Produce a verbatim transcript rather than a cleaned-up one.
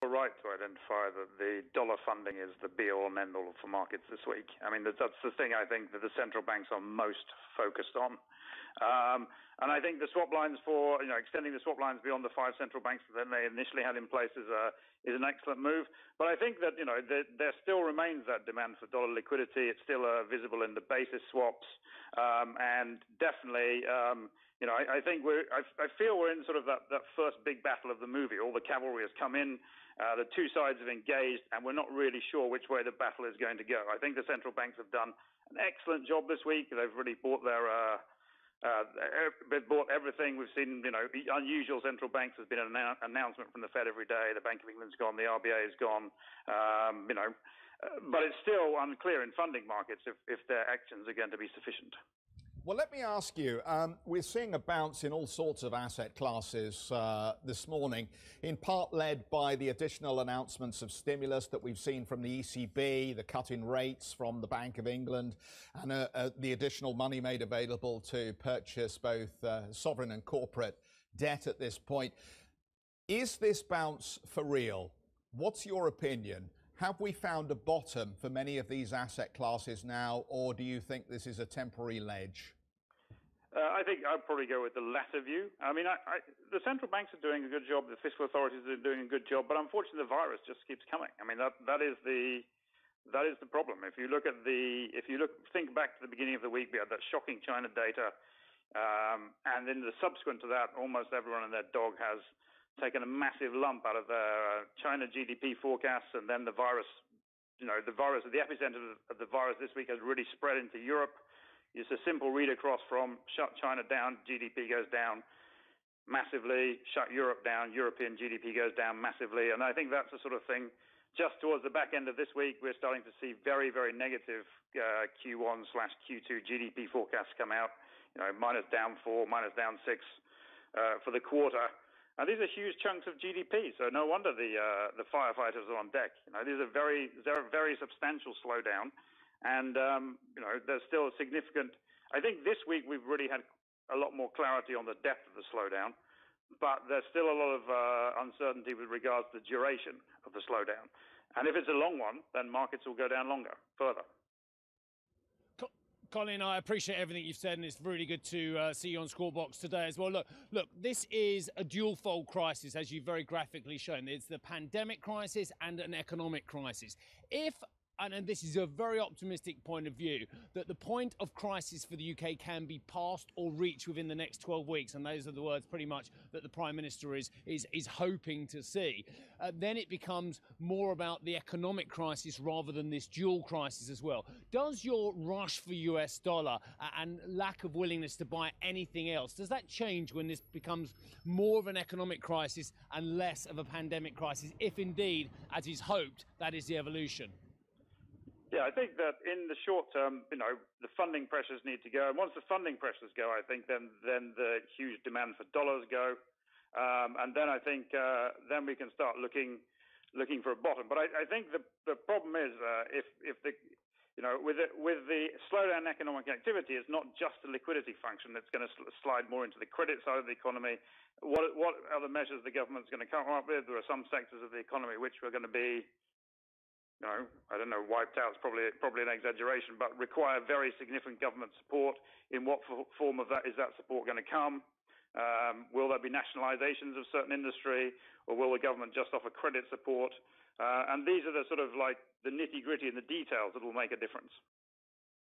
You're right to identify that the dollar funding is the be-all and end-all for markets this week. I mean, that's the thing I think that the central banks are most focused on. Um, and I think the swap lines for, you know, extending the swap lines beyond the five central banks that they initially had in place is a, is an excellent move. But I think that, you know, the, there still remains that demand for dollar liquidity. It's still uh, visible in the basis swaps. Um, and definitely, um, you know, I, I think we're, I, I feel we're in sort of that, that first big battle of the movie. All the cavalry has come in, uh, the two sides have engaged, and we're not really sure which way the battle is going to go. I think the central banks have done an excellent job this week. They've really bought their, uh, Uh, they've bought everything. We've seen, you know, unusual central banks. There's been an announcement from the Fed every day. The Bank of England's gone. The R B A is gone. Um, you know, but it's still unclear in funding markets if, if their actions are going to be sufficient. Well, let me ask you, um, we're seeing a bounce in all sorts of asset classes uh, this morning, in part led by the additional announcements of stimulus that we've seen from the E C B, the cut in rates from the Bank of England, and uh, uh, the additional money made available to purchase both uh, sovereign and corporate debt at this point. Is this bounce for real? What's your opinion? Have we found a bottom for many of these asset classes now, or do you think this is a temporary ledge? Uh, I think I'd probably go with the latter view. I mean, I, I, the central banks are doing a good job, the fiscal authorities are doing a good job, but unfortunately the virus just keeps coming. I mean, that, that is the... That is the problem. If you look at the, if you look, think back to the beginning of the week, we had that shocking China data, um, and then the subsequent to that, almost everyone and their dog has taken a massive lump out of their China G D P forecasts, and then the virus, you know, the virus, the epicenter of the virus this week has really spread into Europe. It's a simple read across from shut China down, G D P goes down massively, shut Europe down, European G D P goes down massively, and I think that's the sort of thing. Just towards the back end of this week, we're starting to see very, very negative uh, Q one slash Q two G D P forecasts come out, you know, minus down four, minus down six uh, for the quarter. And these are huge chunks of G D P, so no wonder the uh, the firefighters are on deck. You know, these are very, they're a very substantial slowdown, and um, you know, there's still a significant. I think this week we've really had a lot more clarity on the depth of the slowdown, but there's still a lot of uh, uncertainty with regards to the duration of the slowdown. And if it's a long one, then markets will go down longer, further. Colin, I appreciate everything you've said, and it's really good to uh, see you on Scorebox today as well. Look, look, this is a dual-fold crisis, as you've very graphically shown. It's the pandemic crisis and an economic crisis. If... And this is a very optimistic point of view, that the point of crisis for the U K can be passed or reached within the next twelve weeks. And those are the words pretty much that the Prime Minister is, is, is hoping to see. Uh, then it becomes more about the economic crisis rather than this dual crisis as well. Does your rush for U S dollar and lack of willingness to buy anything else, does that change when this becomes more of an economic crisis and less of a pandemic crisis, if indeed, as is hoped, that is the evolution? Yeah, I think that in the short term, you know, the funding pressures need to go. And once the funding pressures go, I think then then the huge demand for dollars go. Um, and then I think uh, then we can start looking looking for a bottom. But I, I think the the problem is uh, if if the you know with the, with the slowdown in economic activity, it's not just a liquidity function that's going to sl slide more into the credit side of the economy. What what other measures the government's going to come up with? There are some sectors of the economy which are going to be, no, I don't know, wiped out is probably, probably an exaggeration, but require very significant government support. In what form of that is that support going to come? Um, will there be nationalizations of certain industry, or will the government just offer credit support? Uh, and these are the sort of like the nitty-gritty and the details that will make a difference.